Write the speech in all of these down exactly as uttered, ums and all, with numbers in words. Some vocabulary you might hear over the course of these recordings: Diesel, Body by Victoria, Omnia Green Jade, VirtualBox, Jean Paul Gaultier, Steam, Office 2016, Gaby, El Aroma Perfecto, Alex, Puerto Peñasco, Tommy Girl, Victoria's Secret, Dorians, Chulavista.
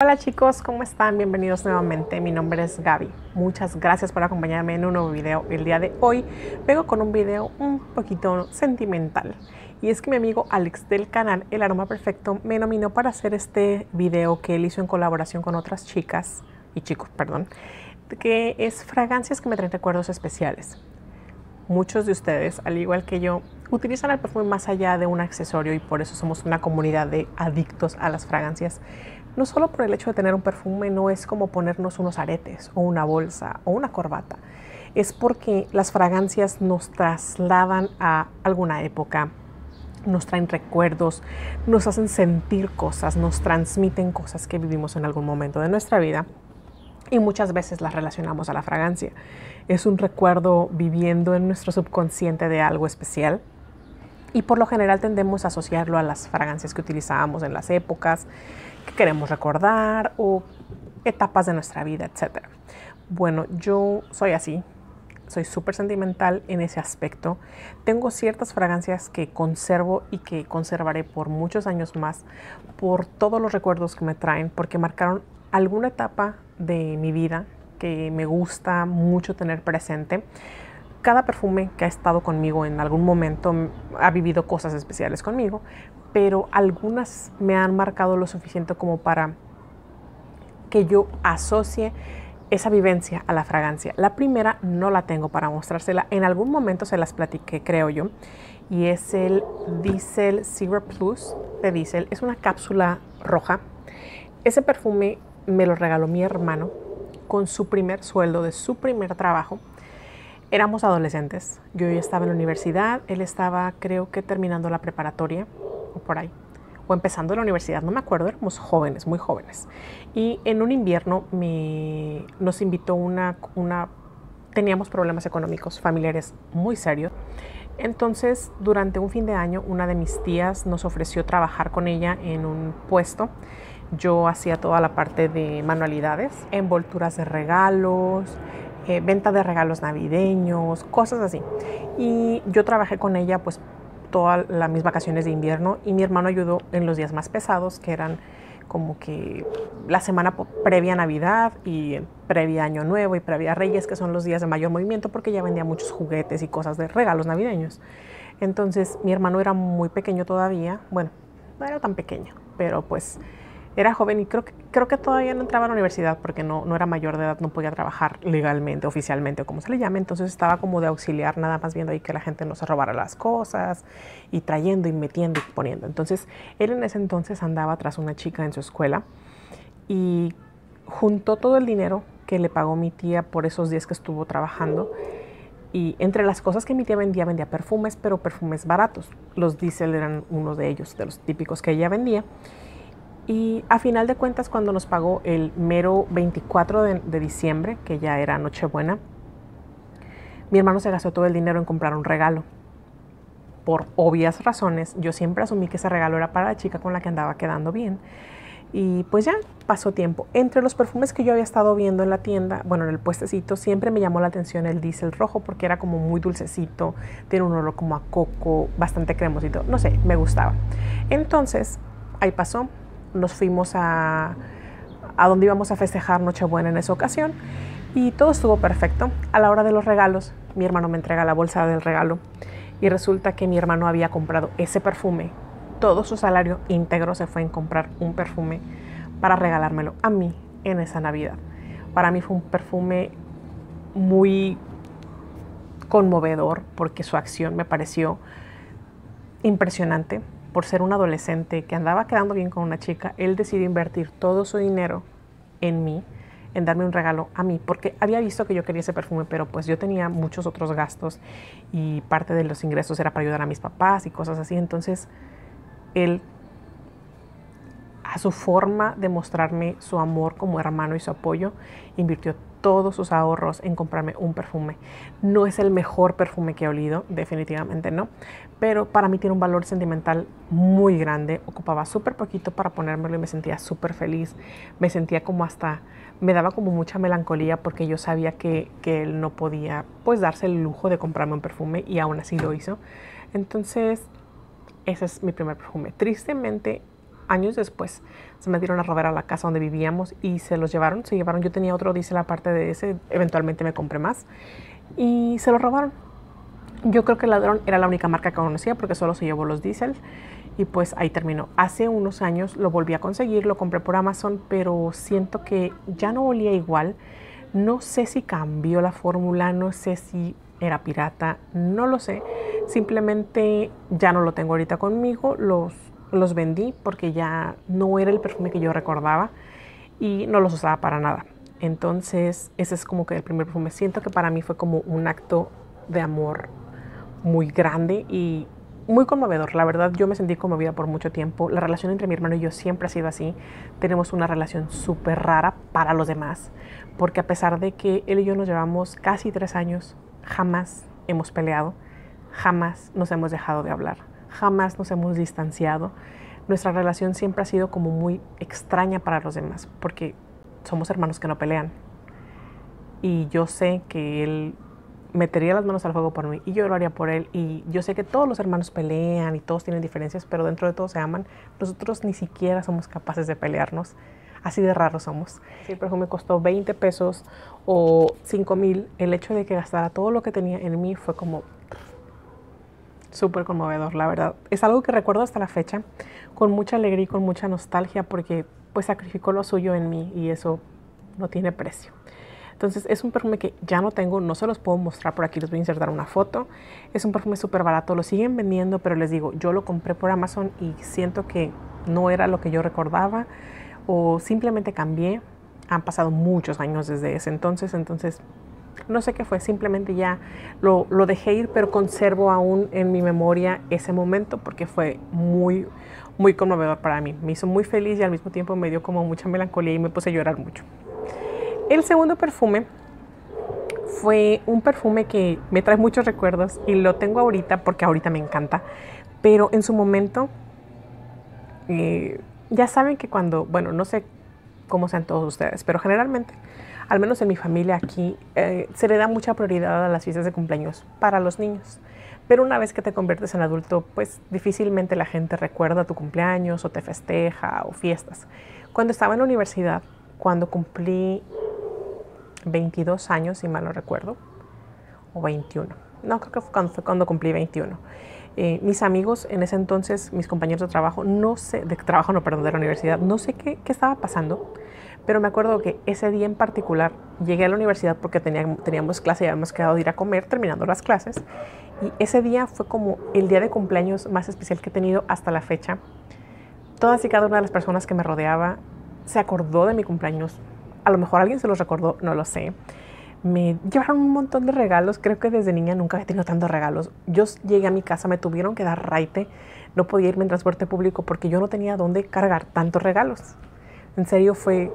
Hola chicos, ¿cómo están? Bienvenidos nuevamente, mi nombre es Gaby. Muchas gracias por acompañarme en un nuevo video. El día de hoy vengo con un video un poquito sentimental. Y es que mi amigo Alex del canal El Aroma Perfecto me nominó para hacer este video que él hizo en colaboración con otras chicas y chicos, perdón, que es fragancias que me traen recuerdos especiales. Muchos de ustedes, al igual que yo, utilizan el perfume más allá de un accesorio y por eso somos una comunidad de adictos a las fragancias. No solo por el hecho de tener un perfume, no es como ponernos unos aretes o una bolsa o una corbata. Es porque las fragancias nos trasladan a alguna época, nos traen recuerdos, nos hacen sentir cosas, nos transmiten cosas que vivimos en algún momento de nuestra vida y muchas veces las relacionamos a la fragancia. Es un recuerdo viviendo en nuestro subconsciente de algo especial. Y por lo general tendemos a asociarlo a las fragancias que utilizábamos en las épocas que queremos recordar o etapas de nuestra vida, etcétera. Bueno, yo soy así, soy súper sentimental en ese aspecto. Tengo ciertas fragancias que conservo y que conservaré por muchos años más por todos los recuerdos que me traen, porque marcaron alguna etapa de mi vida que me gusta mucho tener presente. Cada perfume que ha estado conmigo en algún momento ha vivido cosas especiales conmigo, pero algunas me han marcado lo suficiente como para que yo asocie esa vivencia a la fragancia. La primera no la tengo para mostrársela, en algún momento se las platiqué, creo yo, y es el Diesel Zero Plus de Diesel. Es una cápsula roja. Ese perfume me lo regaló mi hermano con su primer sueldo de su primer trabajo. Éramos adolescentes, yo ya estaba en la universidad, él estaba creo que terminando la preparatoria o por ahí, o empezando la universidad, no me acuerdo, éramos jóvenes, muy jóvenes. Y en un invierno me, nos invitó una, una, teníamos problemas económicos familiares muy serios, entonces durante un fin de año una de mis tías nos ofreció trabajar con ella en un puesto. Yo hacía toda la parte de manualidades, envolturas de regalos, Eh, venta de regalos navideños, cosas así. Y yo trabajé con ella pues todas la, mis vacaciones de invierno y mi hermano ayudó en los días más pesados, que eran como que la semana previa a Navidad y previa Año Nuevo y previa Reyes, que son los días de mayor movimiento porque ya vendía muchos juguetes y cosas de regalos navideños. Entonces mi hermano era muy pequeño todavía, bueno, no era tan pequeño, pero pues era joven y creo que, creo que todavía no entraba a la universidad porque no, no era mayor de edad, no podía trabajar legalmente, oficialmente o como se le llame. Entonces estaba como de auxiliar, nada más viendo ahí que la gente no se robara las cosas y trayendo y metiendo y poniendo. Entonces él en ese entonces andaba tras una chica en su escuela y juntó todo el dinero que le pagó mi tía por esos días que estuvo trabajando. Y entre las cosas que mi tía vendía, vendía perfumes, pero perfumes baratos. Los Diesel eran uno de ellos, de los típicos que ella vendía. Y a final de cuentas, cuando nos pagó el mero veinticuatro de diciembre, que ya era Nochebuena, mi hermano se gastó todo el dinero en comprar un regalo. Por obvias razones, yo siempre asumí que ese regalo era para la chica con la que andaba quedando bien. Y pues ya pasó tiempo. Entre los perfumes que yo había estado viendo en la tienda, bueno, en el puestecito, siempre me llamó la atención el Diesel rojo porque era como muy dulcecito, tiene un olor como a coco, bastante cremosito. No sé, me gustaba. Entonces, ahí pasó. Nos fuimos a, a donde íbamos a festejar Nochebuena en esa ocasión y todo estuvo perfecto. A la hora de los regalos, mi hermano me entrega la bolsa del regalo y resulta que mi hermano había comprado ese perfume. Todo su salario íntegro se fue en comprar un perfume para regalármelo a mí en esa Navidad. Para mí fue un perfume muy conmovedor porque su acción me pareció impresionante. Por ser un adolescente que andaba quedando bien con una chica, él decidió invertir todo su dinero en mí, en darme un regalo a mí, porque había visto que yo quería ese perfume, pero pues yo tenía muchos otros gastos y parte de los ingresos era para ayudar a mis papás y cosas así. Entonces él, a su forma de mostrarme su amor como hermano y su apoyo, invirtió todos sus ahorros en comprarme un perfume. No es el mejor perfume que he olido, definitivamente no, pero para mí tiene un valor sentimental muy grande. Ocupaba súper poquito para ponérmelo y me sentía súper feliz. Me sentía como hasta, me daba como mucha melancolía porque yo sabía que, que él no podía pues darse el lujo de comprarme un perfume y aún así lo hizo. Entonces ese es mi primer perfume. Tristemente años después se metieron a robar a la casa donde vivíamos y se los llevaron, se llevaron, yo tenía otro Diesel aparte de ese, eventualmente me compré más y se los robaron. Yo creo que el ladrón era la única marca que conocía porque solo se llevó los Diesel y pues ahí terminó. Hace unos años lo volví a conseguir, lo compré por Amazon, pero siento que ya no olía igual, no sé si cambió la fórmula, no sé si era pirata, no lo sé, simplemente ya no lo tengo ahorita conmigo, los, los vendí porque ya no era el perfume que yo recordaba y no los usaba para nada. Entonces ese es como que el primer perfume, siento que para mí fue como un acto de amor muy grande y muy conmovedor, la verdad yo me sentí conmovida por mucho tiempo, la relación entre mi hermano y yo siempre ha sido así, tenemos una relación súper rara para los demás, porque a pesar de que él y yo nos llevamos casi tres años, jamás hemos peleado, jamás nos hemos dejado de hablar, jamás nos hemos distanciado, nuestra relación siempre ha sido como muy extraña para los demás, porque somos hermanos que no pelean, y yo sé que él metería las manos al fuego por mí y yo lo haría por él y yo sé que todos los hermanos pelean y todos tienen diferencias pero dentro de todos se aman, nosotros ni siquiera somos capaces de pelearnos, así de raros somos. Si el perfume costó veinte pesos o cinco mil, el hecho de que gastara todo lo que tenía en mí fue como súper conmovedor, la verdad es algo que recuerdo hasta la fecha con mucha alegría y con mucha nostalgia porque pues sacrificó lo suyo en mí y eso no tiene precio. Entonces es un perfume que ya no tengo, no se los puedo mostrar por aquí, les voy a insertar una foto. Es un perfume súper barato, lo siguen vendiendo, pero les digo, yo lo compré por Amazon y siento que no era lo que yo recordaba o simplemente cambié. Han pasado muchos años desde ese entonces, entonces no sé qué fue, simplemente ya lo, lo dejé ir, pero conservo aún en mi memoria ese momento porque fue muy, muy conmovedor para mí. Me hizo muy feliz y al mismo tiempo me dio como mucha melancolía y me puse a llorar mucho. El segundo perfume fue un perfume que me trae muchos recuerdos y lo tengo ahorita porque ahorita me encanta, pero en su momento, eh, ya saben que cuando, bueno, no sé cómo sean todos ustedes, pero generalmente, al menos en mi familia aquí, eh, se le da mucha prioridad a las fiestas de cumpleaños para los niños. Pero una vez que te conviertes en adulto, pues difícilmente la gente recuerda tu cumpleaños o te festeja o fiestas. Cuando estaba en la universidad, cuando cumplí veintidós años, si mal no recuerdo, o veintiuno. No, creo que fue cuando, fue cuando cumplí veintiuno. Eh, mis amigos en ese entonces, mis compañeros de trabajo, no sé, de trabajo no, perdón, de la universidad, no sé qué, qué estaba pasando, pero me acuerdo que ese día en particular llegué a la universidad porque teníamos, teníamos clase y habíamos quedado de ir a comer terminando las clases, y ese día fue como el día de cumpleaños más especial que he tenido hasta la fecha. Todas y cada una de las personas que me rodeaba se acordó de mi cumpleaños. A lo mejor alguien se los recordó, no lo sé. Me llevaron un montón de regalos. Creo que desde niña nunca había tenido tantos regalos. Yo llegué a mi casa, me tuvieron que dar raite. No podía irme en transporte público porque yo no tenía dónde cargar tantos regalos. En serio fue,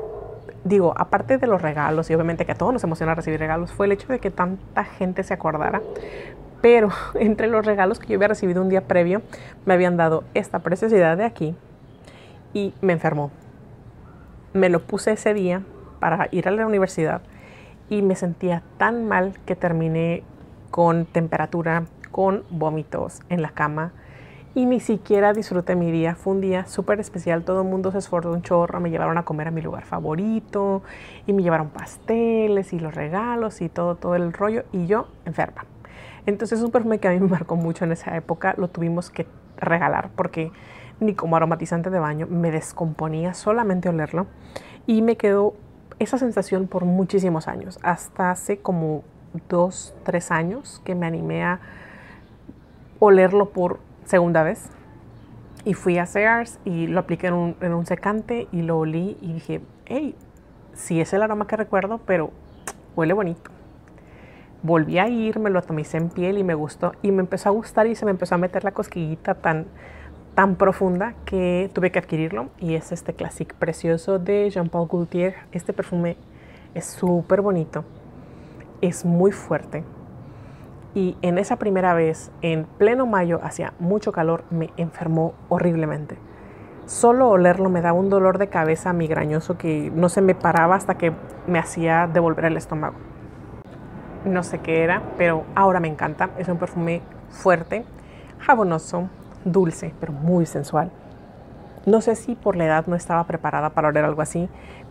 digo, aparte de los regalos, y obviamente que a todos nos emociona recibir regalos, fue el hecho de que tanta gente se acordara. Pero entre los regalos que yo había recibido un día previo, me habían dado esta preciosidad de aquí y me enfermó. Me lo puse ese día para ir a la universidad y me sentía tan mal que terminé con temperatura, con vómitos en la cama y ni siquiera disfruté mi día. Fue un día súper especial, todo el mundo se esforzó un chorro, me llevaron a comer a mi lugar favorito y me llevaron pasteles y los regalos y todo, todo el rollo y yo enferma. Entonces es un perfume que a mí me marcó mucho en esa época, lo tuvimos que regalar porque ni como aromatizante de baño me descomponía solamente olerlo y me quedó esa sensación por muchísimos años, hasta hace como dos, tres años que me animé a olerlo por segunda vez y fui a Sears y lo apliqué en un, en un secante y lo olí y dije, hey, sí es el aroma que recuerdo, pero huele bonito. Volví a ir, me lo atomicé en piel y me gustó y me empezó a gustar y se me empezó a meter la cosquillita tan, tan profunda que tuve que adquirirlo y es este Classic precioso de Jean Paul Gaultier. Este perfume es súper bonito, es muy fuerte y en esa primera vez, en pleno mayo, hacía mucho calor, me enfermó horriblemente. Solo olerlo me daba un dolor de cabeza migrañoso que no se me paraba hasta que me hacía devolver el estómago. No sé qué era, pero ahora me encanta. Es un perfume fuerte, jabonoso, dulce, pero muy sensual. No sé si por la edad no estaba preparada para oler algo así,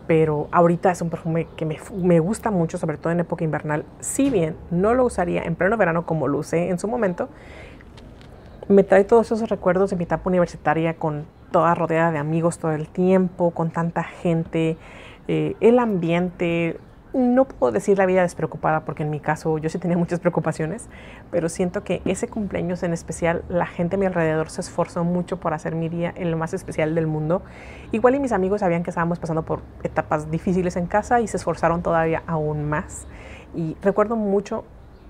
pero ahorita es un perfume que me, me gusta mucho, sobre todo en época invernal. Si bien no lo usaría en pleno verano como lo usé en su momento, me trae todos esos recuerdos de mi etapa universitaria, con toda rodeada de amigos todo el tiempo, con tanta gente, eh, el ambiente. No puedo decir la vida despreocupada, porque en mi caso yo sí tenía muchas preocupaciones, pero siento que ese cumpleaños en especial, la gente a mi alrededor se esforzó mucho por hacer mi día el más especial del mundo. Igual y mis amigos sabían que estábamos pasando por etapas difíciles en casa y se esforzaron todavía aún más. Y recuerdo mucho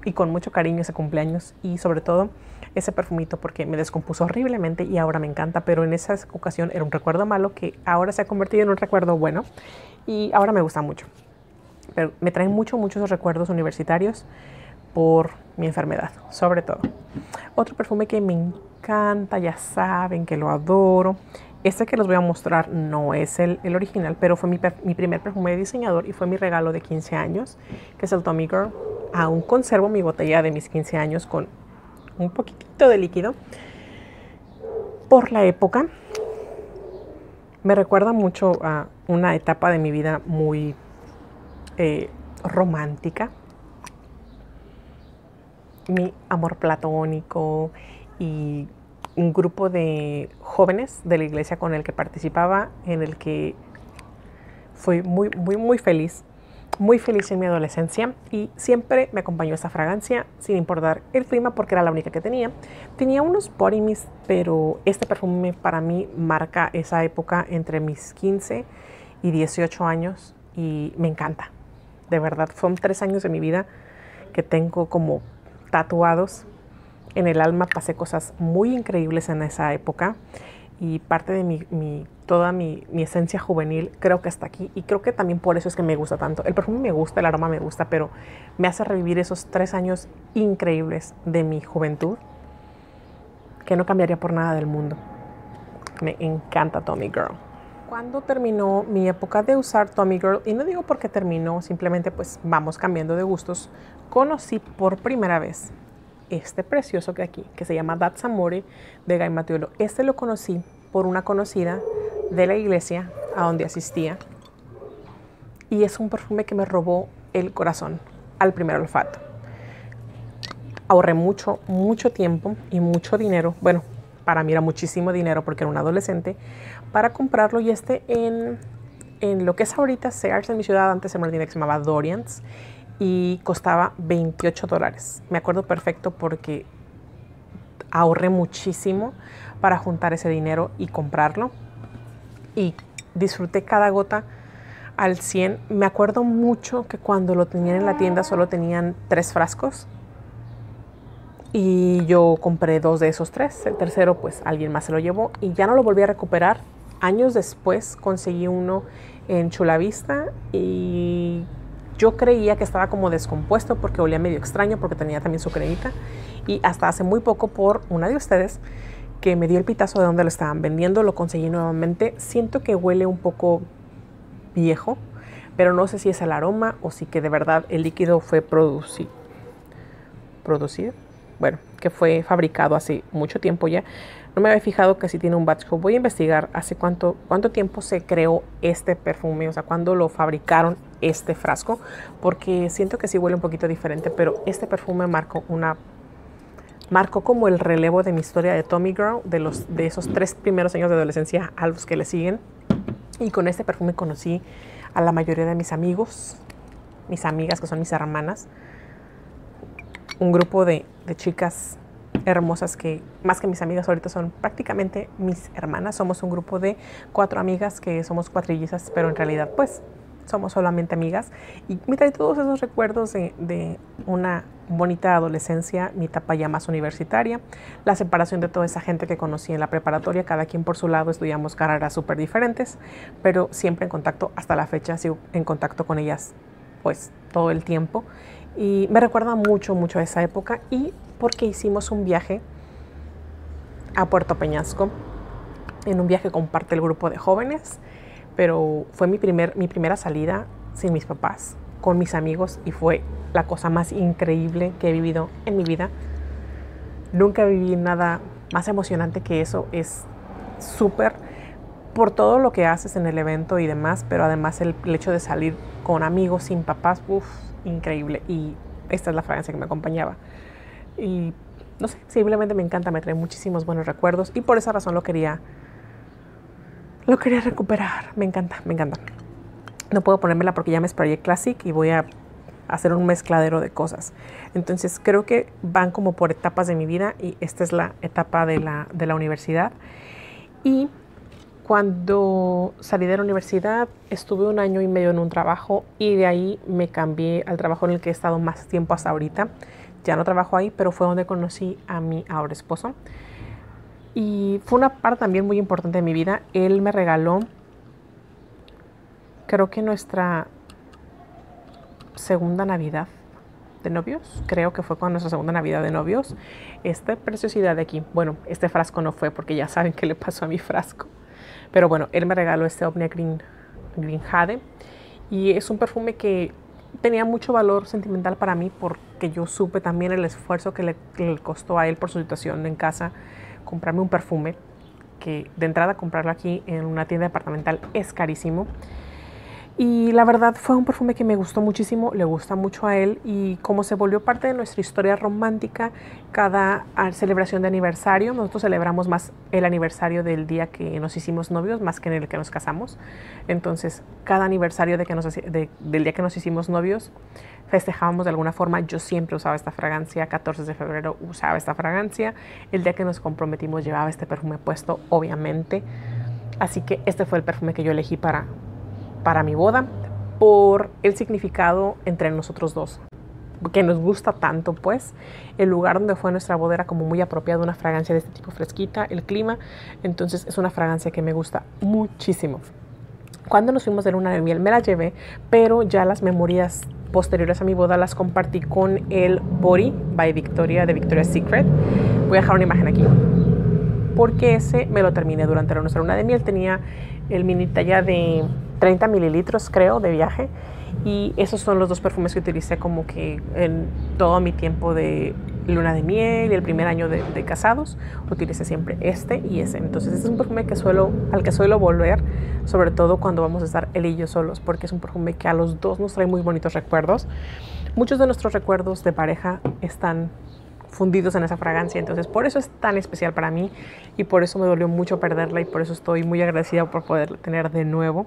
y con mucho cariño ese cumpleaños, y sobre todo ese perfumito, porque me descompuso horriblemente y ahora me encanta, pero en esa ocasión era un recuerdo malo que ahora se ha convertido en un recuerdo bueno y ahora me gusta mucho. Pero me traen muchos, muchos recuerdos universitarios por mi enfermedad, sobre todo. Otro perfume que me encanta, ya saben que lo adoro. Este que les voy a mostrar no es el, el original, pero fue mi, mi primer perfume de diseñador y fue mi regalo de quince años, que es el Tommy Girl. Aún conservo mi botella de mis quince años con un poquitito de líquido. Por la época, me recuerda mucho a una etapa de mi vida muy... Eh, romántica, mi amor platónico y un grupo de jóvenes de la iglesia con el que participaba, en el que fui muy, muy, muy feliz, muy feliz en mi adolescencia, y siempre me acompañó esta fragancia sin importar el clima, porque era la única que tenía. Tenía unos body mist, pero este perfume para mí marca esa época entre mis quince y dieciocho años y me encanta. De verdad, son tres años de mi vida que tengo como tatuados en el alma. Pasé cosas muy increíbles en esa época y parte de mi, mi, toda mi, mi esencia juvenil creo que está aquí, y creo que también por eso es que me gusta tanto. El perfume me gusta, el aroma me gusta, pero me hace revivir esos tres años increíbles de mi juventud que no cambiaría por nada del mundo. Me encanta Tommy Girl. Cuando terminó mi época de usar Tommy Girl, y no digo porque terminó, simplemente pues vamos cambiando de gustos, conocí por primera vez este precioso que aquí, que se llama That's Amore de Gaby. Este lo conocí por una conocida de la iglesia a donde asistía, y es un perfume que me robó el corazón al primer olfato. Ahorré mucho, mucho tiempo y mucho dinero. Bueno, para mí era muchísimo dinero porque era un adolescente, para comprarlo, y este en, en lo que es ahorita Sears, en mi ciudad, antes se me olvidaba que se llamaba Dorians, y costaba veintiocho dólares. Me acuerdo perfecto porque ahorré muchísimo para juntar ese dinero y comprarlo, y disfruté cada gota al cien. Me acuerdo mucho que cuando lo tenían en la tienda solo tenían tres frascos, y yo compré dos de esos tres. El tercero pues alguien más se lo llevó y ya no lo volví a recuperar. Años después conseguí uno en Chulavista, y yo creía que estaba como descompuesto porque olía medio extraño, porque tenía también su cremita, y hasta hace muy poco, por una de ustedes que me dio el pitazo de dónde lo estaban vendiendo, lo conseguí nuevamente. Siento que huele un poco viejo, pero no sé si es el aroma o si que de verdad el líquido fue producido producido bueno, que fue fabricado hace mucho tiempo ya. No me había fijado que sí tiene un batch. Voy a investigar hace cuánto, cuánto tiempo se creó este perfume, o sea, cuándo lo fabricaron este frasco, porque siento que sí huele un poquito diferente, pero este perfume marcó una, marcó como el relevo de mi historia de Tommy Girl, de, los, de esos tres primeros años de adolescencia a los que le siguen. Y con este perfume conocí a la mayoría de mis amigos, mis amigas que son mis hermanas, un grupo de, de chicas hermosas que, más que mis amigas, ahorita son prácticamente mis hermanas. Somos un grupo de cuatro amigas que somos cuatrillizas, pero en realidad pues somos solamente amigas. Y me trae todos esos recuerdos de, de una bonita adolescencia, mi etapa ya más universitaria, la separación de toda esa gente que conocí en la preparatoria, cada quien por su lado, estudiamos carreras súper diferentes, pero siempre en contacto hasta la fecha, sigo en contacto con ellas pues todo el tiempo. Y me recuerda mucho, mucho a esa época, y porque hicimos un viaje a Puerto Peñasco. En un viaje comparte el grupo de jóvenes, pero fue mi, primer, mi primera salida sin mis papás, con mis amigos, y fue la cosa más increíble que he vivido en mi vida. Nunca viví nada más emocionante que eso. Es súper por todo lo que haces en el evento y demás, pero además el, el hecho de salir con amigos, sin papás, uff, increíble. Y esta es la fragancia que me acompañaba. Y no sé, simplemente me encanta, me trae muchísimos buenos recuerdos y por esa razón lo quería, lo quería recuperar. Me encanta, me encanta. No puedo ponérmela porque ya me sprayé Classic y voy a hacer un mezcladero de cosas. Entonces creo que van como por etapas de mi vida y esta es la etapa de la, de la universidad. Y cuando salí de la universidad estuve un año y medio en un trabajo y de ahí me cambié al trabajo en el que he estado más tiempo hasta ahorita. Ya no trabajo ahí, pero fue donde conocí a mi ahora esposo. Y fue una parte también muy importante de mi vida. Él me regaló, creo que nuestra segunda Navidad de novios. Creo que fue con nuestra segunda Navidad de novios. Esta preciosidad de aquí. Bueno, este frasco no fue porque ya saben qué le pasó a mi frasco. Pero bueno, él me regaló este Omnia Green, Green Jade. Y es un perfume que tenía mucho valor sentimental para mí porque yo supe también el esfuerzo que le, que le costó a él por su situación en casa comprarme un perfume que de entrada comprarlo aquí en una tienda departamental es carísimo y la verdad fue un perfume que me gustó muchísimo, le gusta mucho a él y como se volvió parte de nuestra historia romántica, cada celebración de aniversario, nosotros celebramos más el aniversario del día que nos hicimos novios más que en el que nos casamos, entonces cada aniversario de que nos, de, del día que nos hicimos novios festejábamos de alguna forma, yo siempre usaba esta fragancia, catorce de febrero usaba esta fragancia, el día que nos comprometimos llevaba este perfume puesto, obviamente, así que este fue el perfume que yo elegí para para mi boda, por el significado entre nosotros dos, que nos gusta tanto pues, el lugar donde fue nuestra boda era como muy apropiado, una fragancia de este tipo fresquita, el clima, entonces es una fragancia que me gusta muchísimo. Cuando nos fuimos de luna de miel me la llevé, pero ya las memorias posteriores a mi boda las compartí con el Body by Victoria de Victoria's Secret, voy a dejar una imagen aquí, porque ese me lo terminé durante nuestra luna de miel, tenía el mini talla de treinta mililitros creo de viaje y esos son los dos perfumes que utilicé como que en todo mi tiempo de luna de miel y el primer año de, de casados utilicé siempre este y ese, entonces este es un perfume que suelo, al que suelo volver sobre todo cuando vamos a estar él y yo solos porque es un perfume que a los dos nos trae muy bonitos recuerdos, muchos de nuestros recuerdos de pareja están fundidos en esa fragancia, entonces por eso es tan especial para mí y por eso me dolió mucho perderla y por eso estoy muy agradecida por poderla tener de nuevo.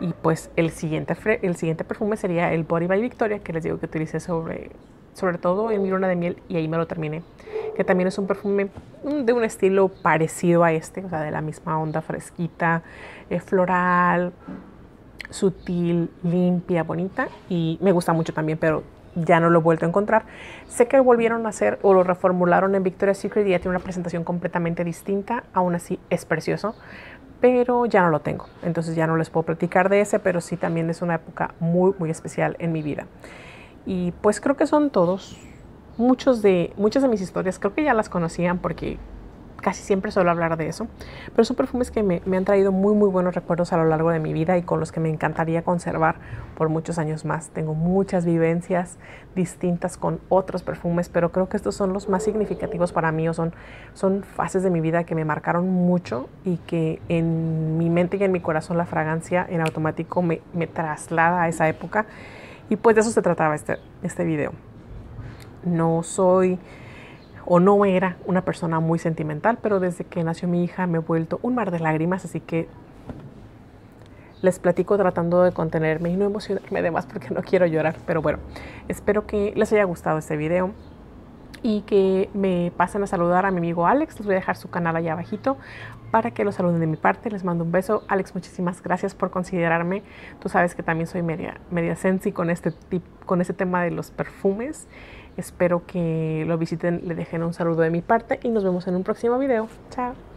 Y pues el siguiente, el siguiente perfume sería el Body by Victoria, que les digo que utilicé sobre, sobre todo en mi luna de miel y ahí me lo terminé. Que también es un perfume de un estilo parecido a este, o sea, de la misma onda fresquita, eh, floral, sutil, limpia, bonita. Y me gusta mucho también, pero ya no lo he vuelto a encontrar. Sé que volvieron a hacer o lo reformularon en Victoria's Secret y ya tiene una presentación completamente distinta. Aún así es precioso, pero ya no lo tengo, entonces ya no les puedo platicar de ese, pero sí también es una época muy, muy especial en mi vida. Y pues creo que son todos, muchos de, muchas de mis historias, creo que ya las conocían porque casi siempre suelo hablar de eso, pero son perfumes que me, me han traído muy, muy buenos recuerdos a lo largo de mi vida y con los que me encantaría conservar por muchos años más. Tengo muchas vivencias distintas con otros perfumes, pero creo que estos son los más significativos para mí o son, son fases de mi vida que me marcaron mucho y que en mi mente y en mi corazón la fragancia en automático me, me traslada a esa época y pues de eso se trataba este, este video. No soy o no era una persona muy sentimental, pero desde que nació mi hija me he vuelto un mar de lágrimas, así que les platico tratando de contenerme y no emocionarme de más porque no quiero llorar, pero bueno, espero que les haya gustado este video y que me pasen a saludar a mi amigo Alex, les voy a dejar su canal allá abajito para que lo saluden de mi parte, les mando un beso. Alex, muchísimas gracias por considerarme, tú sabes que también soy media, media sensi con este, tip, con este tema de los perfumes, espero que lo visiten, le dejen un saludo de mi parte y nos vemos en un próximo video, chao.